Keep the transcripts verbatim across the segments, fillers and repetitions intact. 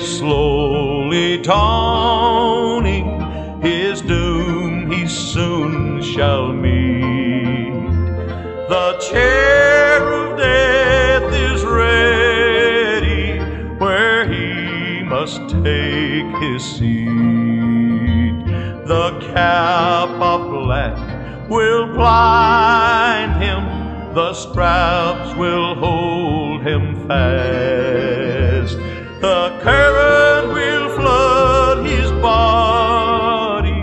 is slowly dawning, his doom he soon shall meet. The chair of death is ready, where he must take his seat. The cap of black will blind him, the straps will hold him fast. The current will flood his body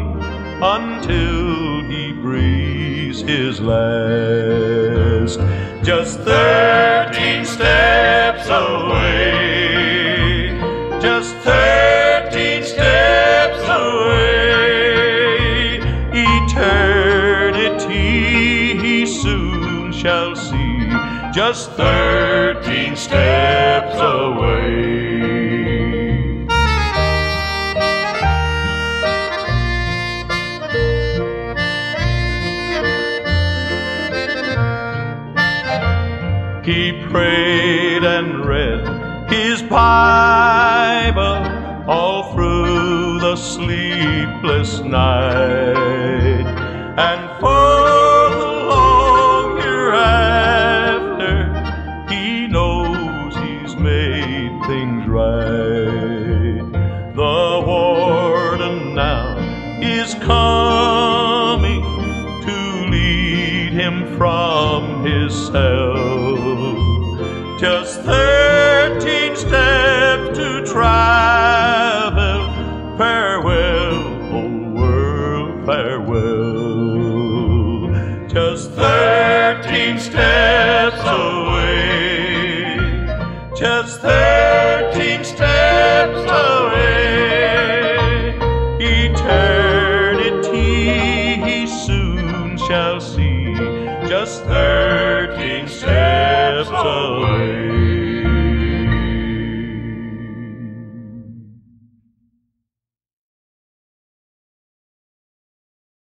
until he breathes his last. Just thirteen steps away, just thirteen steps away. Eternity he soon shall see, just thirteen steps away. He prayed and read his Bible all through the sleepless night, and for the long hereafter he knows he's made things right. The warden now is coming to lead him from his cell. Just thirteen steps to travel, farewell, oh world, farewell. Just thirteen steps away, just thirteen steps away. Eternity he soon shall see, just thirteen.